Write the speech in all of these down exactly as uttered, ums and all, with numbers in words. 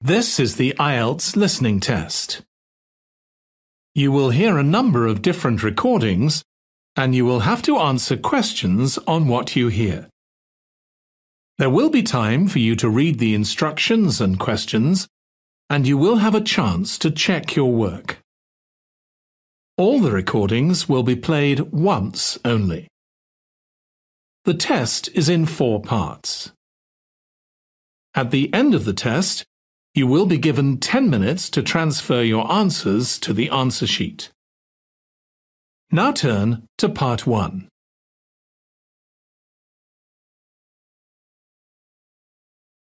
This is the I E L T S listening test. You will hear a number of different recordings, and you will have to answer questions on what you hear. There will be time for you to read the instructions and questions, and you will have a chance to check your work. All the recordings will be played once only. The test is in four parts. At the end of the test, you will be given ten minutes to transfer your answers to the answer sheet. Now turn to part one.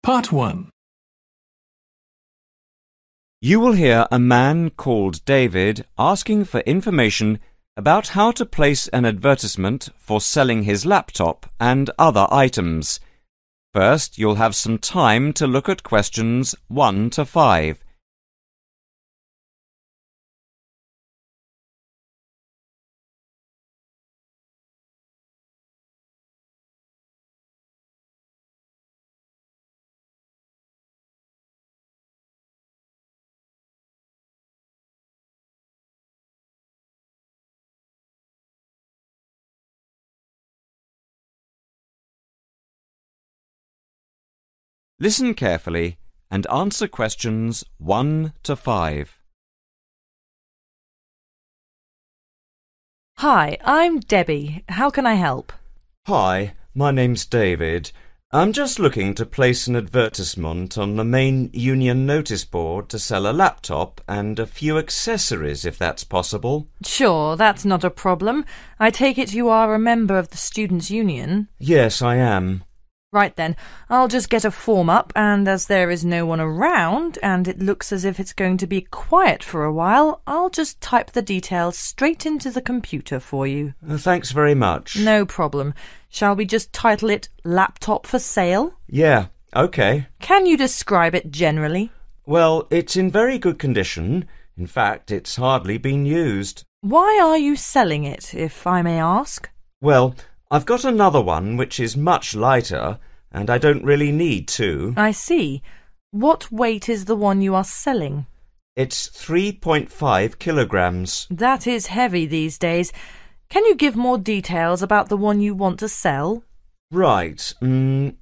Part one. You will hear a man called David asking for information about how to place an advertisement for selling his laptop and other items. First, you'll have some time to look at questions one to five. Listen carefully and answer questions one to five. Hi, I'm Debbie. How can I help? Hi, my name's David. I'm just looking to place an advertisement on the main union notice board to sell a laptop and a few accessories, if that's possible. Sure, that's not a problem. I take it you are a member of the Students' Union? Yes, I am. Right then, I'll just get a form up, and as there is no one around and it looks as if it's going to be quiet for a while, I'll just type the details straight into the computer for you. Uh, thanks very much. No problem. Shall we just title it Laptop for Sale? Yeah, okay. Can you describe it generally? Well, it's in very good condition. In fact, it's hardly been used. Why are you selling it, if I may ask? Well, I've got another one which is much lighter, and I don't really need two. I see. What weight is the one you are selling? It's three point five kilograms. That is heavy these days. Can you give more details about the one you want to sell? Right. Mm,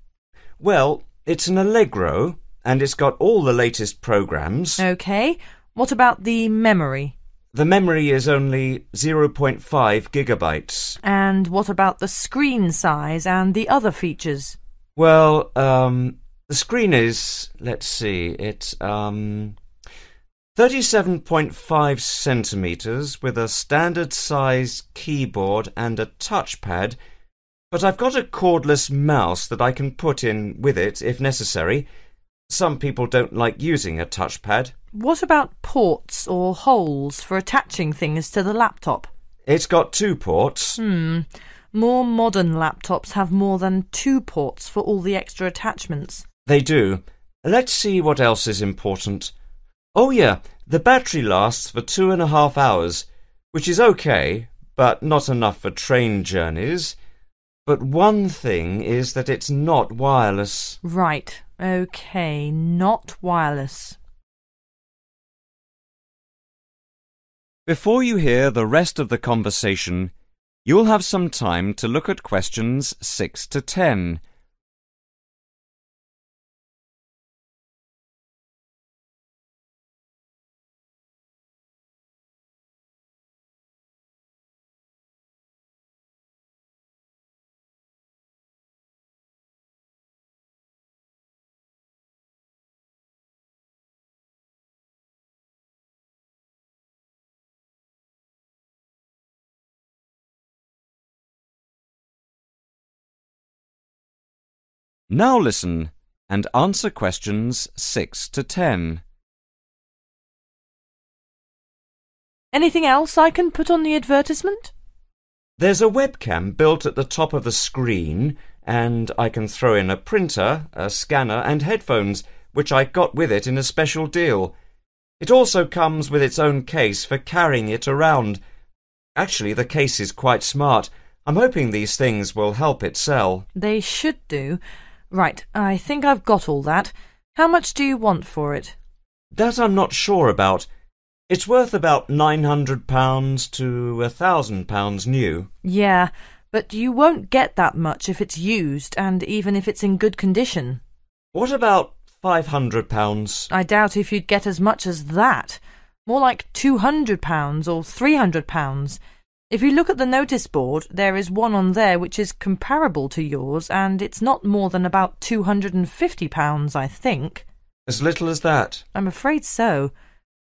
well, it's an Allegro, and it's got all the latest programs. OK. What about the memory? The memory is only zero point five gigabytes. And what about the screen size and the other features? Well, um, the screen is, let's see, it's um, thirty-seven point five centimetres with a standard size keyboard and a touchpad, but I've got a cordless mouse that I can put in with it if necessary. Some people don't like using a touchpad. What about ports or holes for attaching things to the laptop? It's got two ports. Hmm. More modern laptops have more than two ports for all the extra attachments. They do. Let's see what else is important. Oh yeah, the battery lasts for two and a half hours, which is okay, but not enough for train journeys. But one thing is that it's not wireless. Right. Okay, not wireless. Before you hear the rest of the conversation, you'll have some time to look at questions six to ten. Now listen and answer questions six to ten. Anything else I can put on the advertisement? There's a webcam built at the top of the screen, and I can throw in a printer, a scanner and headphones, which I got with it in a special deal. It also comes with its own case for carrying it around, Actually, the case is quite smart. I'm hoping these things will help it sell. They should do. Right, I think I've got all that. How much do you want for it? That I'm not sure about. It's worth about nine hundred pounds to a thousand pounds new. Yeah, but you won't get that much if it's used and even if it's in good condition. What about five hundred pounds? I doubt if you'd get as much as that. More like two hundred pounds or three hundred pounds. If you look at the notice board, there is one on there which is comparable to yours, and it's not more than about two hundred and fifty pounds, I think. As little as that? I'm afraid so.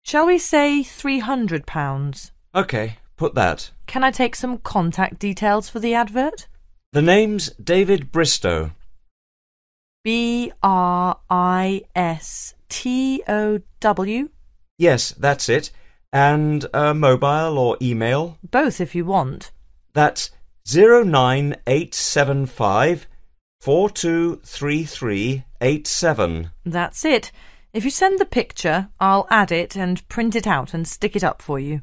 Shall we say three hundred pounds? OK, put that. Can I take some contact details for the advert? The name's David Bristow. B R I S T O W? Yes, that's it. And a mobile or email? Both if you want. That's zero nine eight seven five four two three three eight seven. That's it. If you send the picture, I'll add it and print it out and stick it up for you.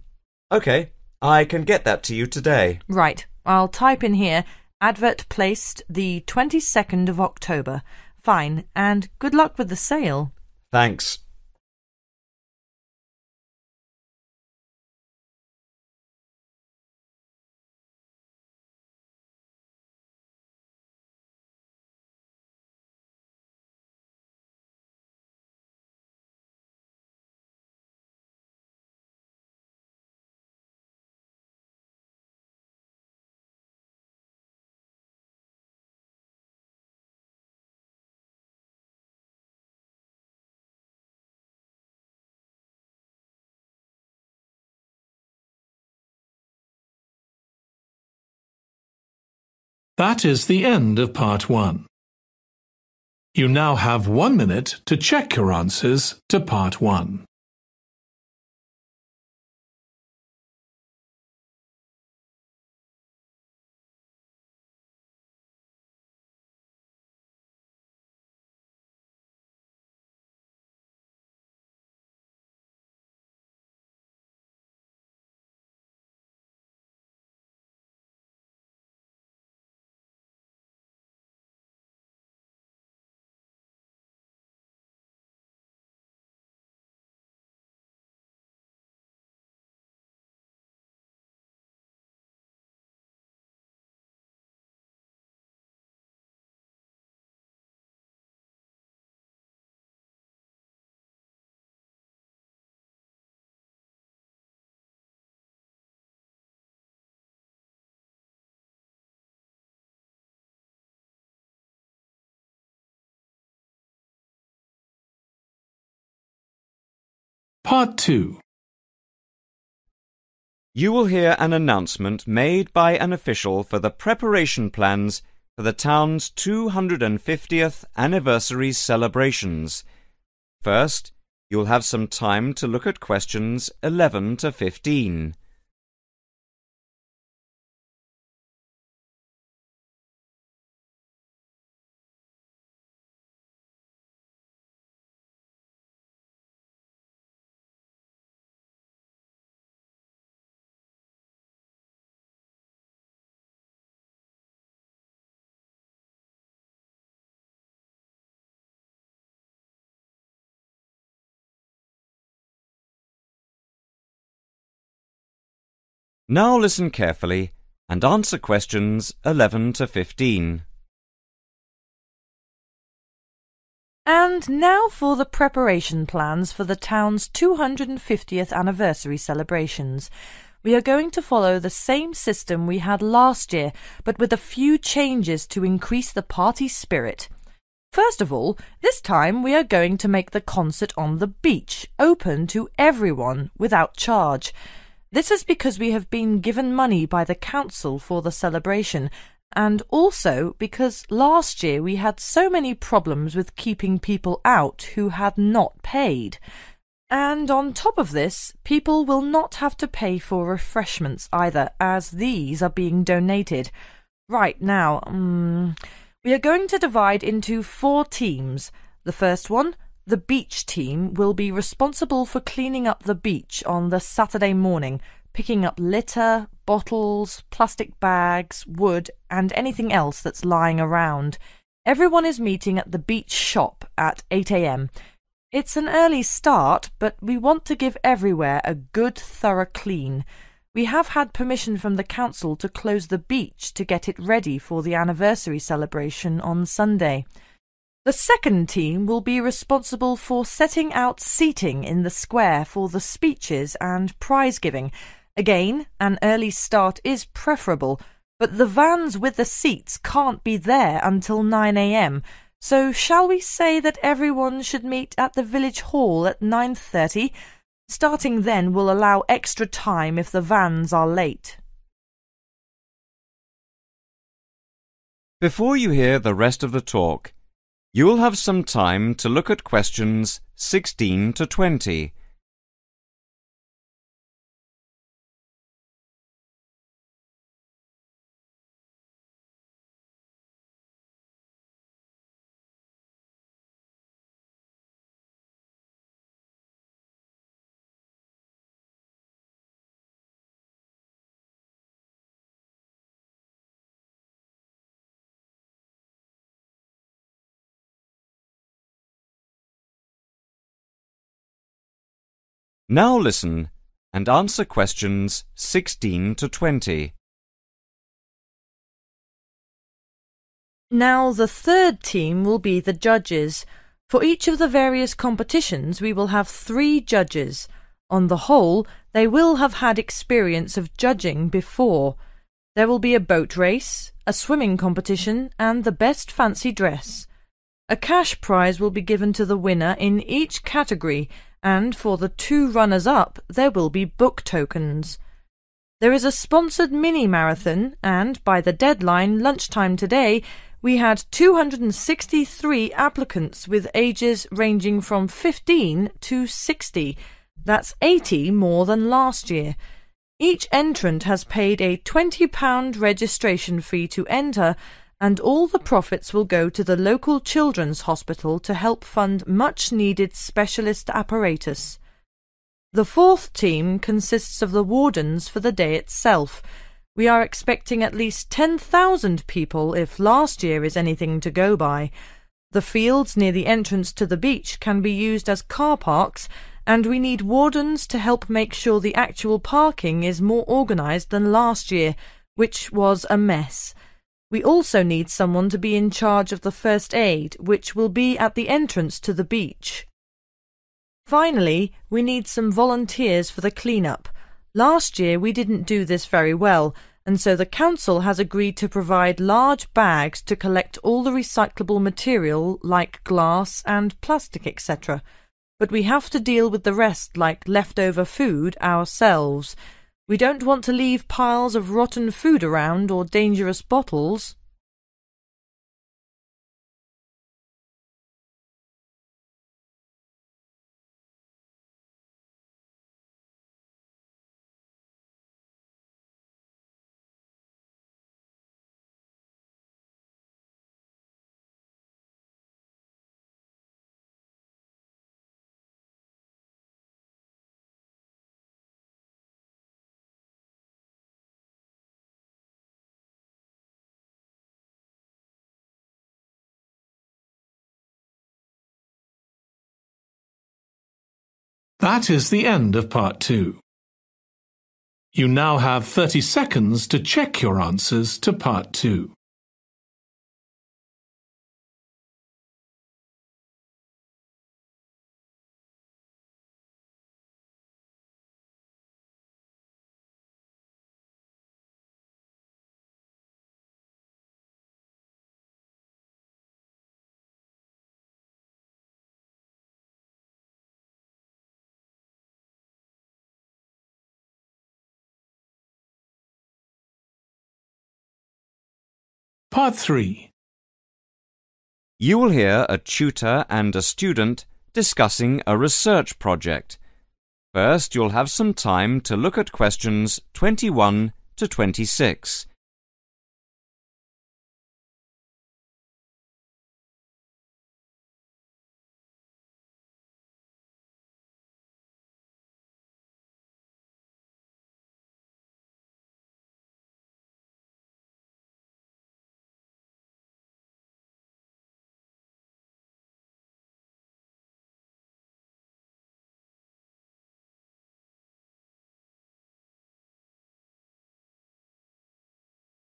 OK, I can get that to you today. Right, I'll type in here, advert placed the twenty-second of October. Fine, and good luck with the sale. Thanks. That is the end of part one. You now have one minute to check your answers to part one. Part two. You will hear an announcement made by an official for the preparation plans for the town's two hundred fiftieth anniversary celebrations. First, you'll have some time to look at questions eleven to fifteen. Now listen carefully and answer questions eleven to fifteen. And now for the preparation plans for the town's two hundred fiftieth anniversary celebrations. We are going to follow the same system we had last year, but with a few changes to increase the party spirit. First of all, this time we are going to make the concert on the beach open to everyone without charge. This is because we have been given money by the council for the celebration, and also because last year we had so many problems with keeping people out who had not paid. And on top of this, people will not have to pay for refreshments either, as these are being donated. Right now, um, we are going to divide into four teams. The first one, the beach team, will be responsible for cleaning up the beach on the Saturday morning, picking up litter, bottles, plastic bags, wood, and anything else that's lying around. Everyone is meeting at the beach shop at eight a m It's an early start, but we want to give everywhere a good, thorough clean. We have had permission from the council to close the beach to get it ready for the anniversary celebration on Sunday. The second team will be responsible for setting out seating in the square for the speeches and prize giving. Again, an early start is preferable, but the vans with the seats can't be there until nine a m, so shall we say that everyone should meet at the village hall at nine thirty? Starting then will allow extra time if the vans are late. Before you hear the rest of the talk, you will have some time to look at questions sixteen to twenty. Now listen and answer questions sixteen to twenty. Now the third team will be the judges. For each of the various competitions we will have three judges. On the whole, they will have had experience of judging before. There will be a boat race, a swimming competition, and the best fancy dress. A cash prize will be given to the winner in each category, and for the two runners-up there will be book tokens. There is a sponsored mini-marathon, and by the deadline lunchtime today we had two hundred sixty-three applicants with ages ranging from fifteen to sixty. That's eighty more than last year. Each entrant has paid a twenty pound registration fee to enter, and all the profits will go to the local children's hospital to help fund much-needed specialist apparatus. The fourth team consists of the wardens for the day itself. We are expecting at least ten thousand people if last year is anything to go by. The fields near the entrance to the beach can be used as car parks, and we need wardens to help make sure the actual parking is more organised than last year, which was a mess. We also need someone to be in charge of the first aid, which will be at the entrance to the beach. Finally, we need some volunteers for the clean-up. Last year we didn't do this very well, and so the council has agreed to provide large bags to collect all the recyclable material like glass and plastic, et cetera. But we have to deal with the rest like leftover food ourselves. We don't want to leave piles of rotten food around or dangerous bottles. That is the end of part two. You now have thirty seconds to check your answers to part two. Part three. You will hear a tutor and a student discussing a research project. First, you'll have some time to look at questions twenty-one to twenty-six.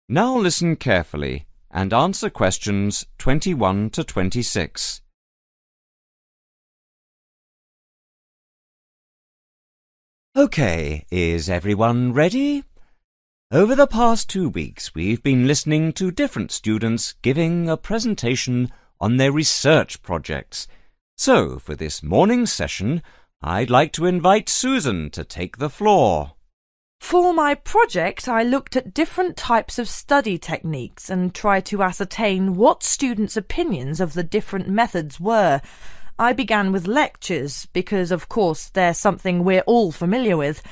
Now listen carefully and answer questions twenty-one to twenty-six. Okay, is everyone ready? Over the past two weeks, we've been listening to different students giving a presentation on their research projects. So, for this morning's session, I'd like to invite Susan to take the floor. For my project, I looked at different types of study techniques and tried to ascertain what students' opinions of the different methods were. I began with lectures because, of course, they're something we're all familiar with.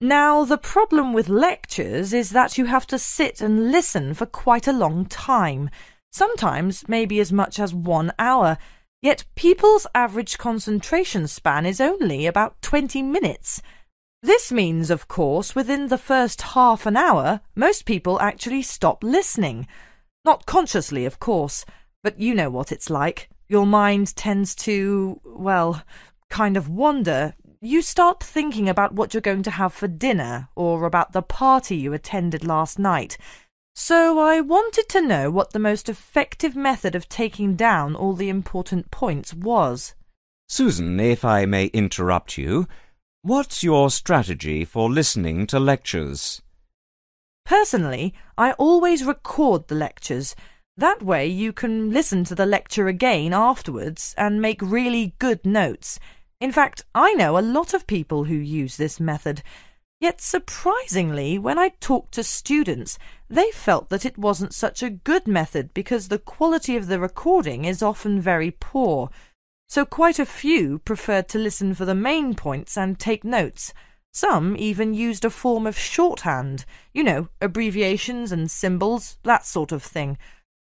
Now, the problem with lectures is that you have to sit and listen for quite a long time, sometimes maybe as much as one hour. Yet people's average concentration span is only about twenty minutes. This means, of course, within the first half an hour, most people actually stop listening. Not consciously, of course, but you know what it's like. Your mind tends to, well, kind of wander. You start thinking about what you're going to have for dinner or about the party you attended last night. So I wanted to know what the most effective method of taking down all the important points was. Susan, if I may interrupt you, what's your strategy for listening to lectures? Personally, I always record the lectures. That way you can listen to the lecture again afterwards and make really good notes. In fact, I know a lot of people who use this method. Yet surprisingly, when I talked to students, they felt that it wasn't such a good method because the quality of the recording is often very poor. So quite a few preferred to listen for the main points and take notes. Some even used a form of shorthand, you know, abbreviations and symbols, that sort of thing.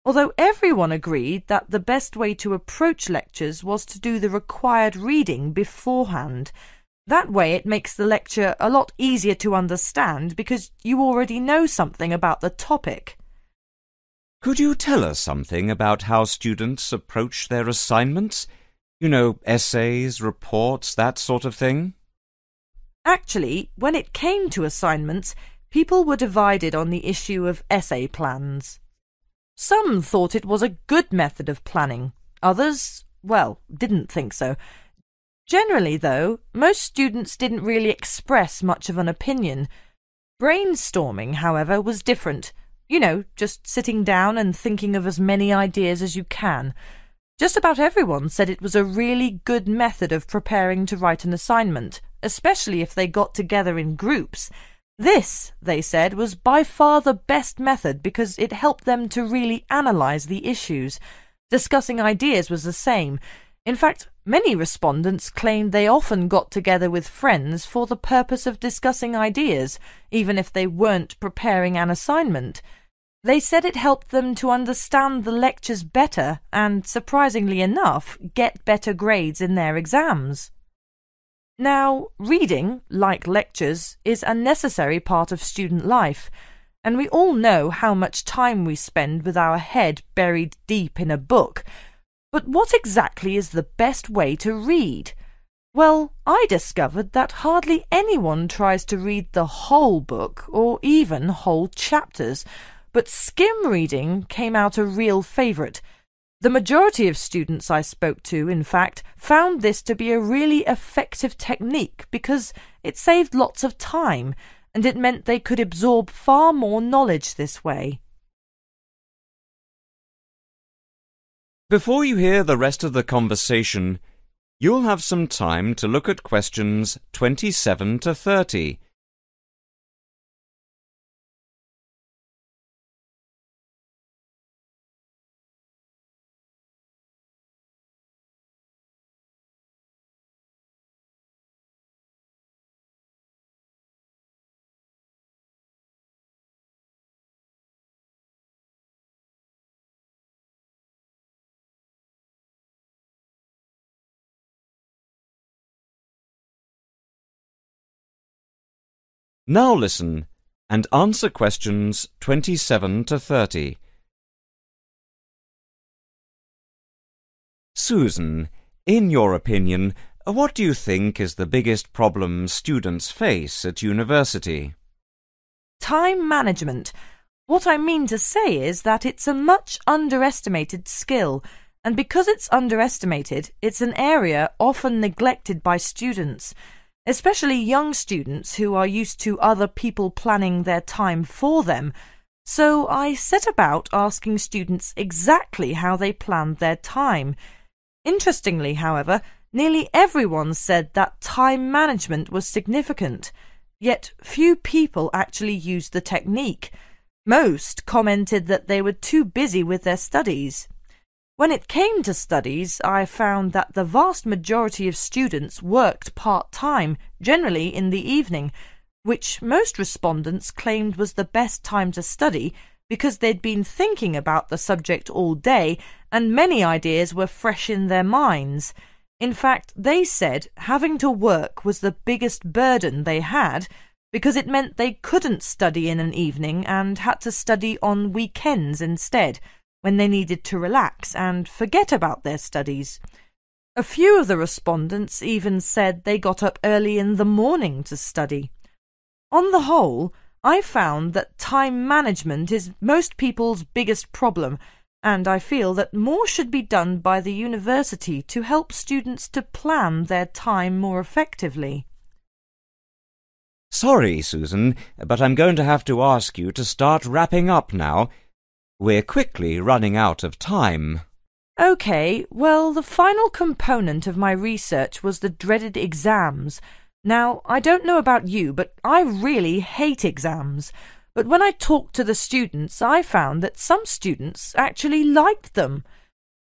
Although everyone agreed that the best way to approach lectures was to do the required reading beforehand. That way it makes the lecture a lot easier to understand because you already know something about the topic. Could you tell us something about how students approach their assignments? You know, essays, reports, that sort of thing? Actually, when it came to assignments, people were divided on the issue of essay plans. Some thought it was a good method of planning. Others, well, didn't think so. Generally, though, most students didn't really express much of an opinion. Brainstorming, however, was different. You know, just sitting down and thinking of as many ideas as you can. Just about everyone said it was a really good method of preparing to write an assignment, especially if they got together in groups. This, they said, was by far the best method because it helped them to really analyse the issues. Discussing ideas was the same. In fact, many respondents claimed they often got together with friends for the purpose of discussing ideas, even if they weren't preparing an assignment. They said it helped them to understand the lectures better and, surprisingly enough, get better grades in their exams. Now, reading, like lectures, is a necessary part of student life, and we all know how much time we spend with our head buried deep in a book. But what exactly is the best way to read? Well, I discovered that hardly anyone tries to read the whole book or even whole chapters, but skim reading came out a real favourite. The majority of students I spoke to, in fact, found this to be a really effective technique because it saved lots of time and it meant they could absorb far more knowledge this way. Before you hear the rest of the conversation, you'll have some time to look at questions twenty-seven to thirty. Now listen and answer questions twenty-seven to thirty. Susan, in your opinion, what do you think is the biggest problem students face at university? Time management. What I mean to say is that it's a much underestimated skill, and because it's underestimated, it's an area often neglected by students, especially young students who are used to other people planning their time for them. So I set about asking students exactly how they planned their time. Interestingly, however, nearly everyone said that time management was significant, yet few people actually used the technique. Most commented that they were too busy with their studies. When it came to studies, I found that the vast majority of students worked part-time, generally in the evening, which most respondents claimed was the best time to study because they'd been thinking about the subject all day and many ideas were fresh in their minds. In fact, they said having to work was the biggest burden they had because it meant they couldn't study in an evening and had to study on weekends instead, when they needed to relax and forget about their studies. A few of the respondents even said they got up early in the morning to study. On the whole, I found that time management is most people's biggest problem, and I feel that more should be done by the university to help students to plan their time more effectively. Sorry, Susan, but I'm going to have to ask you to start wrapping up now. We're quickly running out of time. OK, well, the final component of my research was the dreaded exams. Now, I don't know about you, but I really hate exams. But when I talked to the students, I found that some students actually liked them.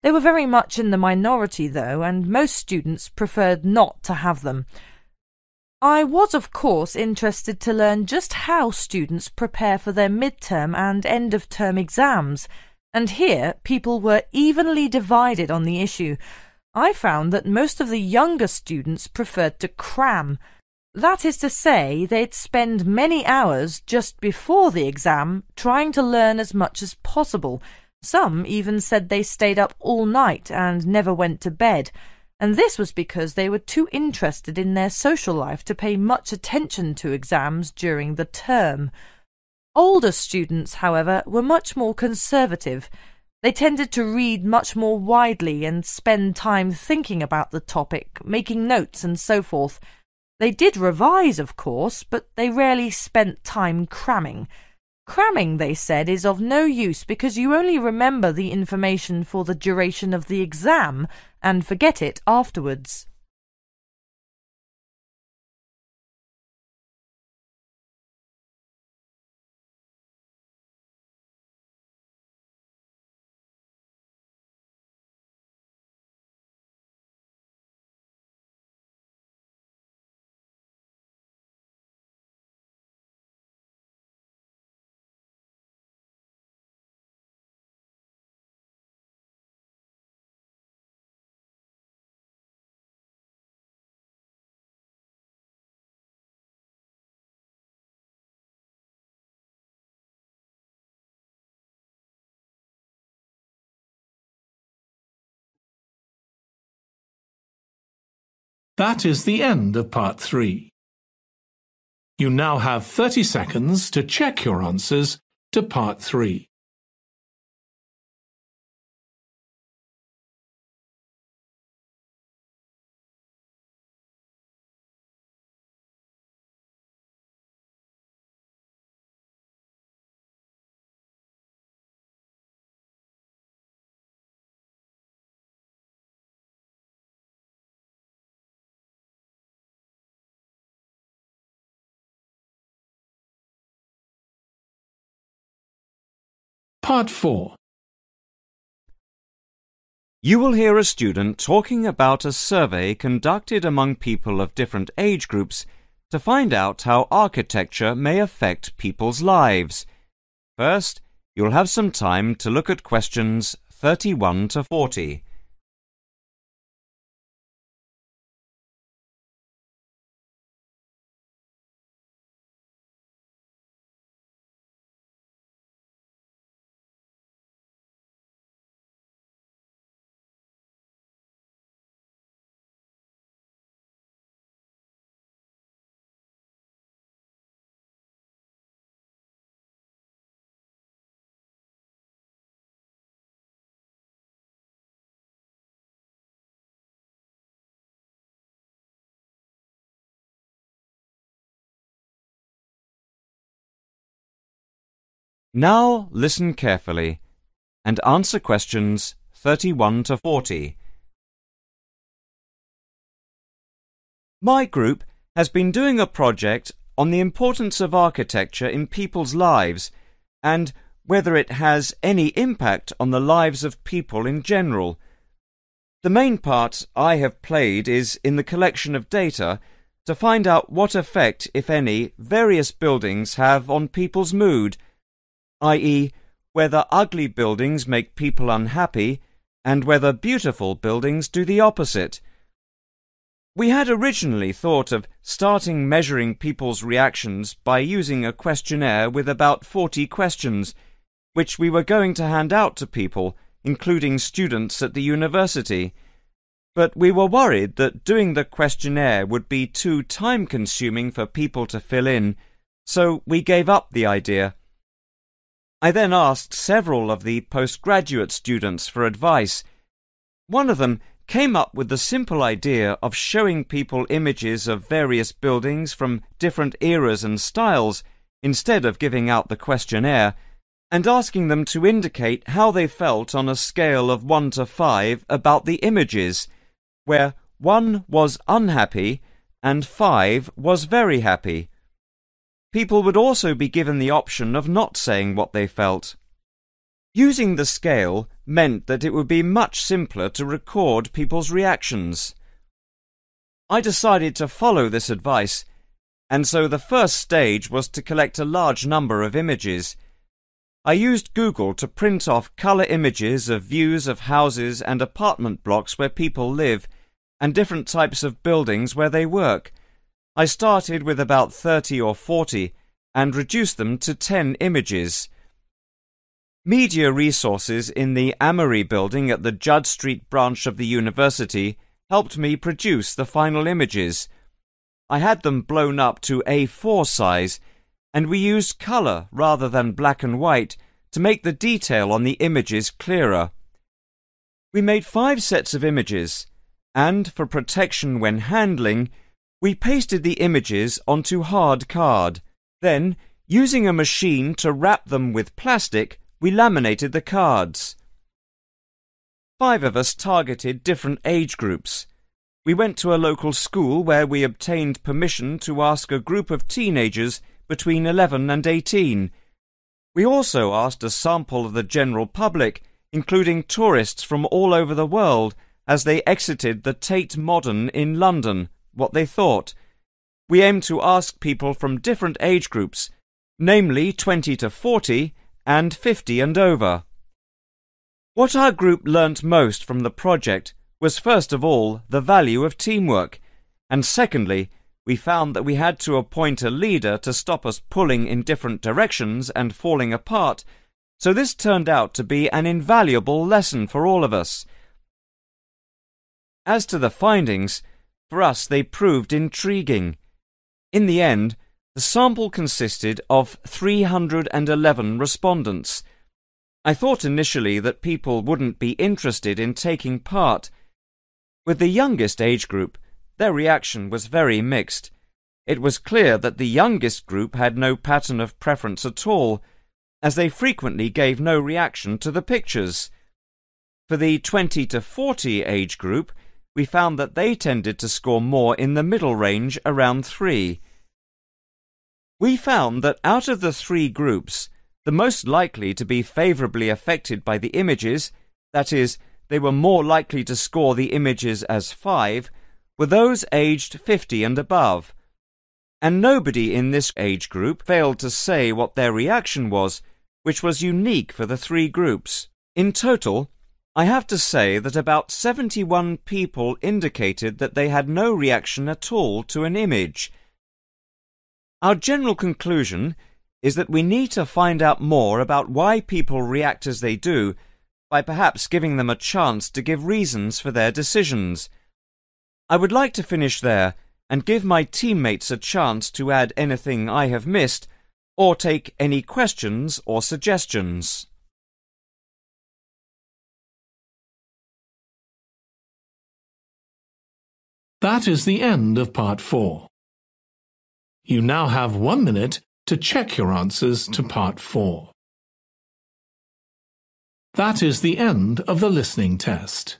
They were very much in the minority, though, and most students preferred not to have them. I was, of course, interested to learn just how students prepare for their midterm and end-of-term exams, and here people were evenly divided on the issue. I found that most of the younger students preferred to cram. That is to say, they'd spend many hours just before the exam trying to learn as much as possible. Some even said they stayed up all night and never went to bed, and this was because they were too interested in their social life to pay much attention to exams during the term. Older students, however, were much more conservative. They tended to read much more widely and spend time thinking about the topic, making notes and so forth. They did revise, of course, but they rarely spent time cramming. Cramming, they said, is of no use because you only remember the information for the duration of the exam and forget it afterwards. That is the end of part three. You now have thirty seconds to check your answers to part three. Part four. You will hear a student talking about a survey conducted among people of different age groups to find out how architecture may affect people's lives. First, you'll have some time to look at questions thirty-one to forty. Now listen carefully and answer questions thirty-one to forty. My group has been doing a project on the importance of architecture in people's lives and whether it has any impact on the lives of people in general. The main part I have played is in the collection of data to find out what effect, if any, various buildings have on people's mood, that is, whether ugly buildings make people unhappy and whether beautiful buildings do the opposite. We had originally thought of starting measuring people's reactions by using a questionnaire with about forty questions, which we were going to hand out to people, including students at the university. But we were worried that doing the questionnaire would be too time-consuming for people to fill in, so we gave up the idea. I then asked several of the postgraduate students for advice. One of them came up with the simple idea of showing people images of various buildings from different eras and styles instead of giving out the questionnaire and asking them to indicate how they felt on a scale of one to five about the images, where one was unhappy and five was very happy. People would also be given the option of not saying what they felt. Using the scale meant that it would be much simpler to record people's reactions. I decided to follow this advice, and so the first stage was to collect a large number of images. I used Google to print off colour images of views of houses and apartment blocks where people live, and different types of buildings where they work. I started with about thirty or forty, and reduced them to ten images. Media resources in the Amory building at the Judd Street branch of the university helped me produce the final images. I had them blown up to A four size, and we used colour rather than black and white to make the detail on the images clearer. We made five sets of images, and for protection when handling, we pasted the images onto hard card. Then, using a machine to wrap them with plastic, we laminated the cards. Five of us targeted different age groups. We went to a local school where we obtained permission to ask a group of teenagers between eleven and eighteen. We also asked a sample of the general public, including tourists from all over the world, as they exited the Tate Modern in London, what they thought. We aimed to ask people from different age groups, namely twenty to forty, and fifty and over. What our group learnt most from the project was, first of all, the value of teamwork, and secondly, we found that we had to appoint a leader to stop us pulling in different directions and falling apart, so this turned out to be an invaluable lesson for all of us. As to the findings, for us they proved intriguing. In the end, the sample consisted of three hundred eleven respondents. I thought initially that people wouldn't be interested in taking part. With the youngest age group, their reaction was very mixed. It was clear that the youngest group had no pattern of preference at all, as they frequently gave no reaction to the pictures. For the twenty to forty age group, we found that they tended to score more in the middle range around three. We found that out of the three groups, the most likely to be favourably affected by the images, that is, they were more likely to score the images as five, were those aged fifty and above. And nobody in this age group failed to say what their reaction was, which was unique for the three groups. In total, I have to say that about seventy-one people indicated that they had no reaction at all to an image. Our general conclusion is that we need to find out more about why people react as they do by perhaps giving them a chance to give reasons for their decisions. I would like to finish there and give my teammates a chance to add anything I have missed or take any questions or suggestions. That is the end of part four. You now have one minute to check your answers to part four. That is the end of the listening test.